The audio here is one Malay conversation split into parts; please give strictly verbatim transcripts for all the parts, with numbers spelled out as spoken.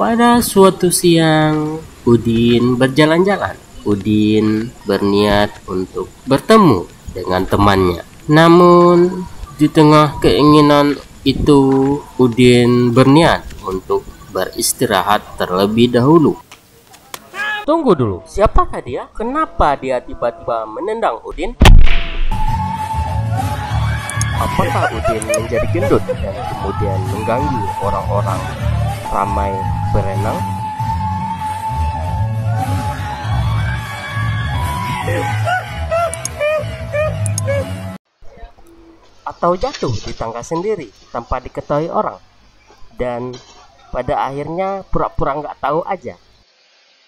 Pada suatu siang, Udin berjalan-jalan. Udin berniat untuk bertemu dengan temannya. Namun, di tengah keinginan itu, Udin berniat untuk beristirahat terlebih dahulu. Tunggu dulu, siapakah dia? Kenapa dia tiba-tiba menendang Udin? Apakah Udin menjadi gendut dan kemudian mengganggu orang-orang ramai berenang? Atau jatuh di tangga sendiri tanpa diketahui orang? Dan pada akhirnya pura-pura nggak tahu aja.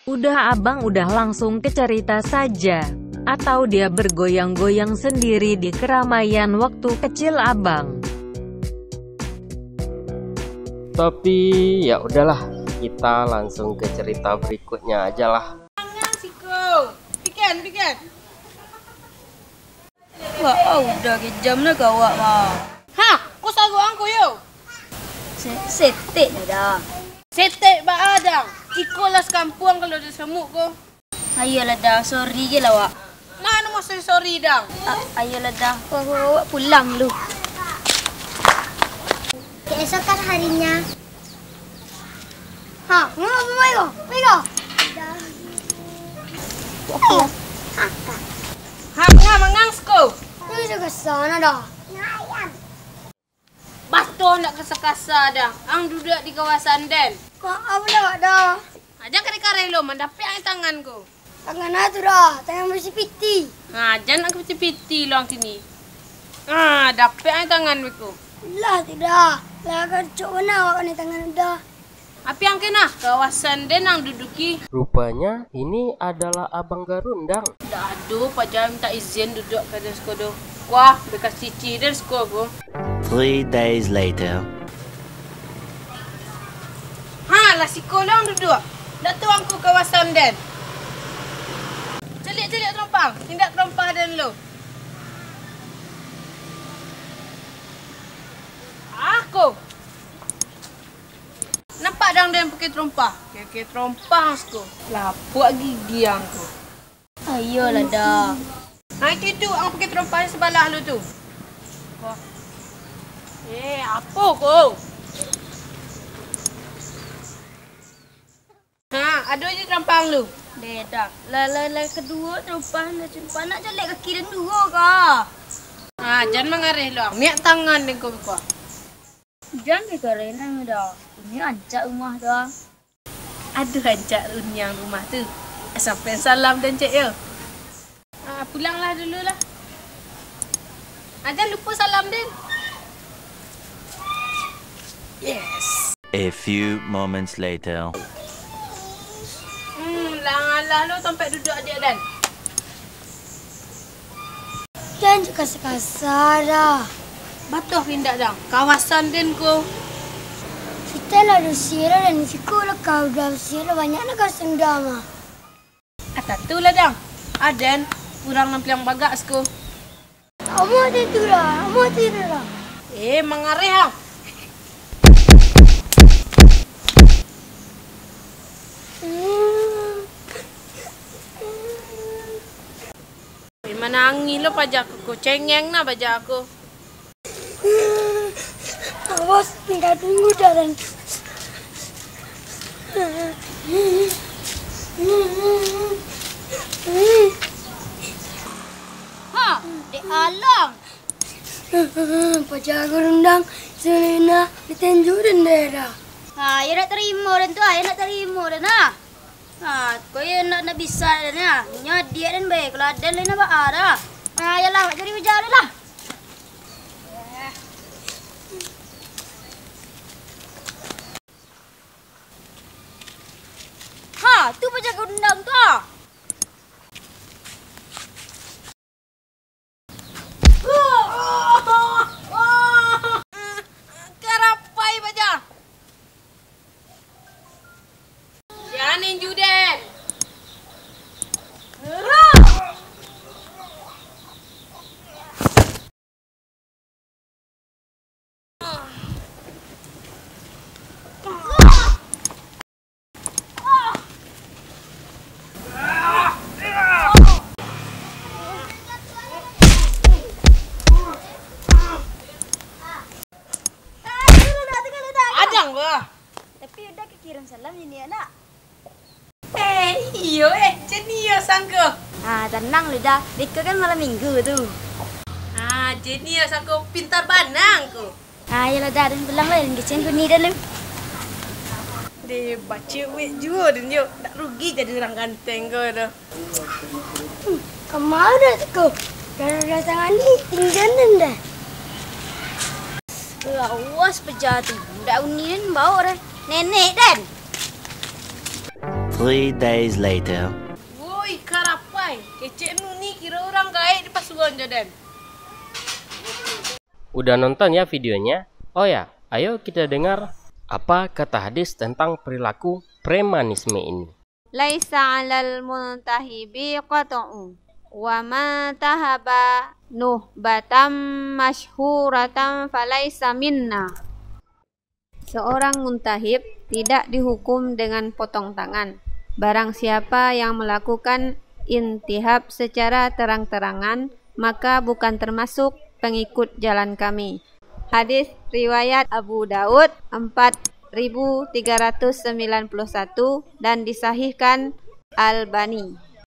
Udah abang, udah langsung ke cerita saja. Atau dia bergoyang-goyang sendiri di keramaian waktu kecil abang? Tapi ya udahlah, kita langsung ke cerita berikutnya aja lah. Pikan, pikan. Wah, oh, udah kejamnya gawak mah. Hah, kok sagu angku yo? Setek dah. Setek ba adang. Ikolas kampung kalau di semuk ko. Ayolah dah, sorry je lah wak. Nah, no mesti sorry dang. Ayolah dah, kau bawa pulang lu. Keesokan harinya. Ha, mau mau go, mau go. Dah. Kakak. Ha, ngah mangang sko. Tu juga sana dah. Ayam. Batuh nak kesakasa dah. Ang duduk di kawasan den. Kau apa dah? Ajang kare-kare lo mandap yang tanganku. Tangan itu dah, tangan bersih piti. Nah, jangan aku bersih piti luang sini. Ah, dapet aja tangan aku. Lah tidak, lah kerja mana awak ni tangan dah. Apa yang kena? Kawasan denang duduki. Rupanya ini adalah abang garundang. Dah aduh, Pak Jam minta izin duduk ke dalam sekolah. Wah, bekas cici dari sekolah aku. Three days later. Ha, lah si kolong duduk. Dah tuang ku kawasan den. Celik-celik terompang, tindak terompang dan lo. Aku. Nampak dang dia pakai terompang. Pakai terompang aku. Lapuk gigi aku. Ayolah dah. Nah itu tu, aku pakai terompang sebelah lo tu. Wah. Eh, apa kau? Ha, aduh je terompang lo. Dedak. Lala-lala kedua terumpah nak jumpa nak jelek kaki dan dua kah? Ah, jangan mengarih lah. Miak tangan ni kau buka. Jangan dikarih lah dah. Ini ancak rumah dah. Aduh ancak runyang rumah tu. Sampai salam dan cek ya. Ah, pulanglah dululah. Ada lupa salam din. Yes. A few moments later. Lah lu sampai duduk adik dan. Dan juga sekasar dah. Batuh pindah dah. Kawasan den kau. Kita lah dusira dan siku lah kau dah dusira banyak nak kawasan dah mah. Atas tu lah dah. Aden kurang nampilang bagas kau. Kamu tidur lah. Kamu tidur lah. Eh mengarih lah. Menangi lo pajak aku, cengeng na pajak aku. Awas, tinggal tunggu daran. Ha, dek alang. Pajak gerundang, Selena ditunjuk dan daerah. Ha, ia nak terima dan tu, ia nak terima dan ha. Ah, kau yang nak nak bisa dan ya, nyat dia dan baik kalau ada lain apa ada. Ah, yalah, jadi hujan lah. Ha, tu pajak undang tu. sangka? Ah, tenang ludah. Mereka kan malam minggu tu. Ah, jenius aku pintar banang ku. Ah, yalah dah. Dan belang lah yang kecil ku ni dalam. Dia baca wet juga dan dia tak rugi jadi orang ganteng kau dah. Hmm, kau mahu dah aku. Kalau datang ni tinggal dan dah. Awas pejati. Budak ni dan bau dah. Nenek dan. Three days later. Woi, karapai. Kecik nu ni kira orang gaib di pasukan Jordan. Udah nonton ya videonya? Oh ya, ayo kita dengar apa kata hadis tentang perilaku premanisme ini. Laisa 'alal muntahibi qat'u wa ma tahaba nuhbatam masyhuratan falaisa minna. Seorang muntahib tidak dihukum dengan potong tangan. Barang siapa yang melakukan intihab secara terang-terangan, maka bukan termasuk pengikut jalan kami. Hadis riwayat Abu Daud empat ribu tiga ratus sembilan puluh satu dan disahihkan Albani.